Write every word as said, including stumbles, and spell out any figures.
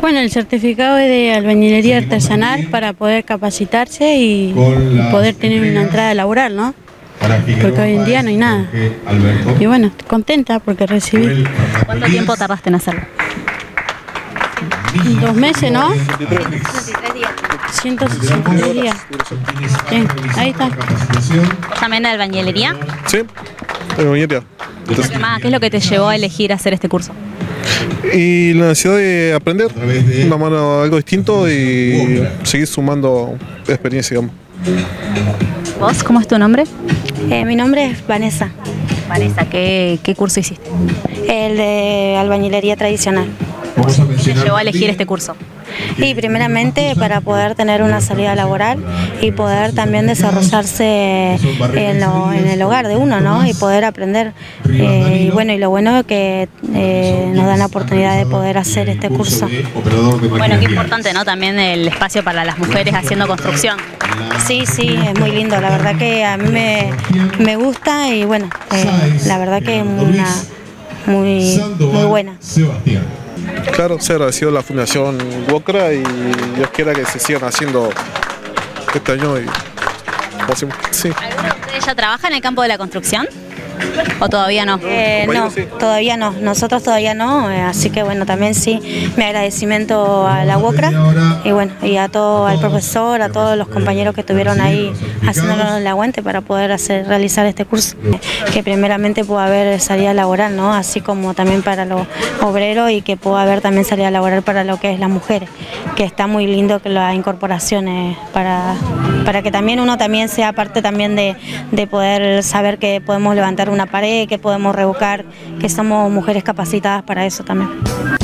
Bueno, el certificado es de albañilería artesanal para poder capacitarse y poder tener una entrada laboral, ¿no? Porque hoy en día no hay nada. Y bueno, contenta porque recibí. ¿Cuánto tiempo tardaste en hacerlo? Dos meses, ¿no? ciento sesenta y tres días. Sí, ahí está. ¿También de albañilería? Sí, albañilería. Entonces, ¿qué es lo que te llevó a elegir hacer este curso? Y la necesidad de aprender una mano, algo distinto y seguir sumando experiencia, digamos. ¿Vos? ¿Cómo es tu nombre? Eh, mi nombre es Vanessa. Vanessa, ¿qué, qué curso hiciste? El de albañilería tradicional. ¿Qué te llevó a elegir este curso? Y primeramente para poder tener una salida laboral y poder también desarrollarse en, lo, en el hogar de uno, ¿no? Y poder aprender. Eh, y bueno, y lo bueno es que eh, nos dan la oportunidad de poder hacer este curso. Bueno, qué importante, ¿no? También el espacio para las mujeres haciendo construcción. Sí, sí, es muy lindo. La verdad que a mí me, me gusta y bueno, eh, la verdad que es una, muy, muy buena. Sebastián. Claro, se agradeció la Fundación UOCRA y Dios quiera que se sigan haciendo este año. Y... Sí. ¿Alguno de ustedes ya trabaja en el campo de la construcción? ¿O todavía no? Eh, no, sí. Todavía no, nosotros todavía no, así que bueno, también sí, mi agradecimiento a la UOCRA y bueno, y a todo, al profesor, a todos los compañeros que estuvieron ahí haciéndonos el aguante para poder hacer, realizar este curso, que primeramente pueda haber salida laboral, ¿no? Así como también para los obreros y que pueda haber también salida laboral para lo que es las mujeres, que está muy lindo que las incorporaciones para, para que también uno también sea parte también de, de poder saber que podemos levantar una pared, que podemos revocar, que somos mujeres capacitadas para eso también.